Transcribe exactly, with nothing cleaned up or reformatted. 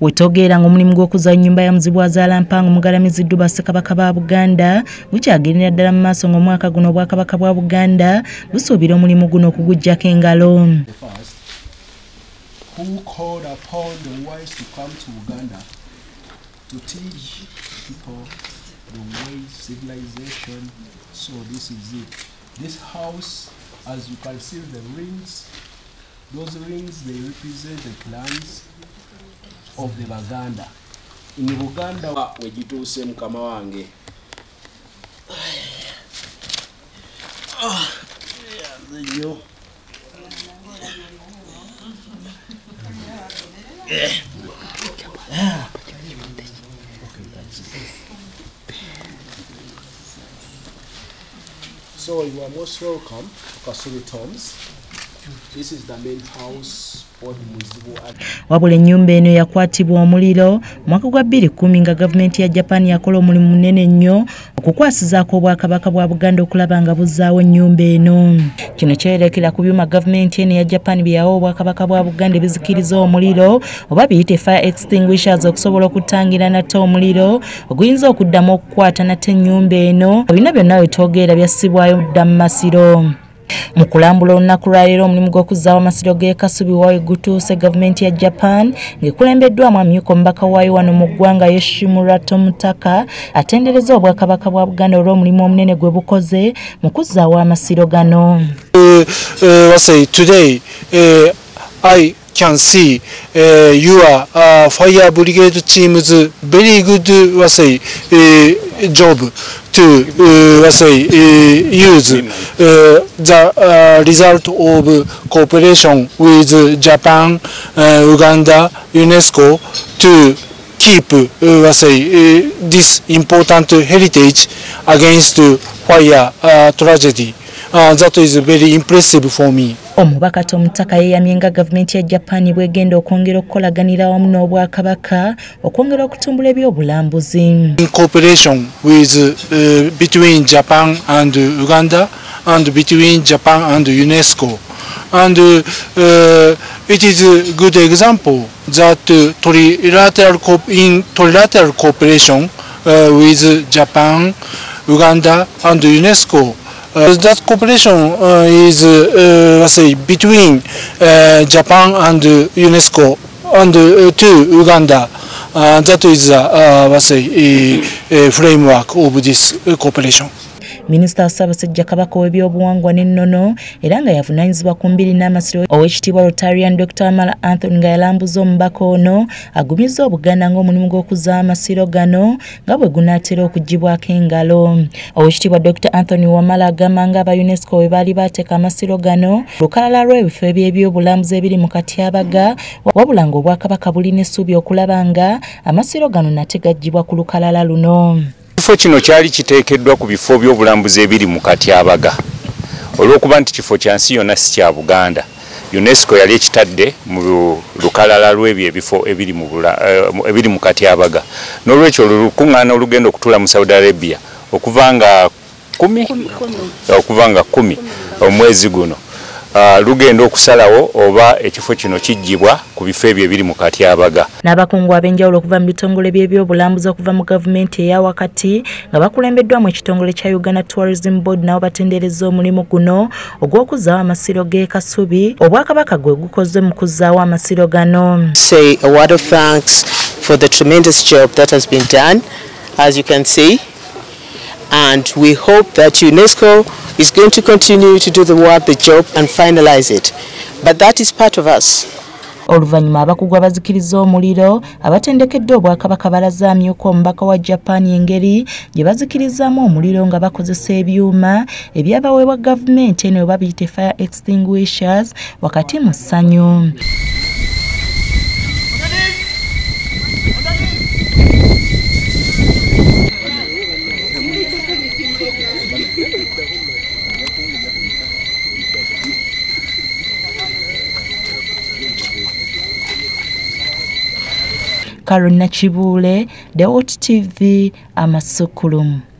Wetogera ng'omulimu gw'okuzza ennyumba ya Muzibwazaala Mpango omugalamiziddwa Ssekabaka ba Buganda gukyagendera ddala mu maaso ng'omwaka guno Obwakabaka bwa Buganda busuubira omulimu guno okuguggyako engalo. Who called upon the wise to come to Uganda to teach people the way civilization. So this is it. This house, as you can see, the rings. Those rings, they represent the clans of the Baganda. In Uganda, we jitu same kama wange. Ah, yeah, okay, that's it. So you are most welcome, Kasubi Toms. This is the main house. Wabula ennyumba eno yakwatibwa omuliro mwaka gwa bbiri kkumi nga gavumenti ya Japan yakola omulimu munene nnyo okukwasizaako Obwakabaka bwa Buganda okulaba nga buzzaawo ennyumba eno. Kino kyerekera ku byuma gavumenti eno ya Japan bye yawa Obwakabaka bwa Buganda bizikiriza omuliro oba biyite fire extinguishers okusobola okutangira nate omuliro oguyinza okuddamu okukwata nate ennyumba eno. Bino byonna wetwogerera byassibwayo dda mu masiro. Mu kulambula olunaku lwaleero omulimu gw'okuzzaawo amasiro g'e Kasubi gutuuse gavumenti ya Japan ng'ekulembeddwamu amyuka omubaka waayo wano mu ggwanga Yoshimura Tomutaka atendereza Obwakabaka bwa Buganda olw'omulimu omunene gwe bukoze mu kuzzaawo amasiro gano. Uh, uh, say, today, uh, I can see uh, your uh, fire brigade team's very good uh, say, uh, job to uh, say, uh, use uh, the uh, result of cooperation with Japan, uh, Uganda, UNESCO to keep uh, say, uh, this important heritage against fire uh, tragedy. Uh, that is very impressive for me. Omubaka Tomutaka yeeyamye nga gavumenti ya Japan bw'egenda okwongera okukolaganira wamu n'Obwakabaka okwongera okutumbula ebyobulambuzi. In cooperation with uh, between Japan and Uganda and between Japan and UNESCO, and uh, it is a good example that uh, trilateral in trilateral cooperation uh, with Japan, Uganda and UNESCO. Uh, that cooperation uh, is uh, let's say, between uh, Japan and UNESCO and uh, to Uganda. Uh, that is uh, uh, let's say, a, a framework of this uh, cooperation. Minisita Ssaabasajja Kabaka w'ebyobuwangwa n'ennono era nga yavunaanyizibwa ku mbiri n'amasiro Oweekitiibwa Rotarian Doctor Amala Anthony nga yalambuza omubaka ono agumizza Obuganda ng'omulimu gw'okuzza amasiro gano nga bwe gunaatera okuggibwako engalo. Oweekitiibwa Doctor Anthony Wamala agamba nga aba UNESCO bwe baali bateeka amasiro gano lukalala lw'ebifo eby'ebyobulambuzi ebiri mu Katyabaga wabula ng'Obwakabaka bulina essuubi okulaba nga amasiro gano nate gaggyibwa ku lukalala luno. Kifo kino kyali kiteekeddwa ku bifo by'obulambuzi ebiri mu Katyabaga olw'okuba nti kifo kya nsi yonna si kya Buganda. UNESCO yali ekitadde mu lukalala lw'ebyo ebifo ebiri mu ebiri mu Katyabaga, n'olwekyo olukuŋŋaana olugenda okutula mu Saudi Arabia okuva nga kumi okuva nga kumi omwezi guno lugenda okusalawo oba ekifo kino kijjibwa ku bifo ebyo ebiri mu Katyabaga. N'abakungu ab'enjawulo okuva mu bitongole by'ebyobulambuzi okuva mu gavumenti eya wakati nga bakulembeddwamu ekitongole kya Uganda Tourism Board nabo batendereza omulimu guno ogw'okuzzaawo amasiro g'e Kasubi Obwakabaka gwe gukozze mu kuzzaawo amasiro gano. Say a word of thanks for the tremendous job that has been done, as you can see. And we hope that UNESCO is going to continue to do the work, the job, and finalize it. But that is part of us. Oluvannyuma abakugu abazikiriza omuliro abatendekedde Obwakabaka balaze amyuka omubaka wa Japan engeri gye bazikirizaamu omuliro nga bakozesa ebyuma ebyabaweebwa gavumenti eno oba biyite fire extinguishers wakati mu ssanyu. Karuna Chibule, The Hot T V, Amasukulumu.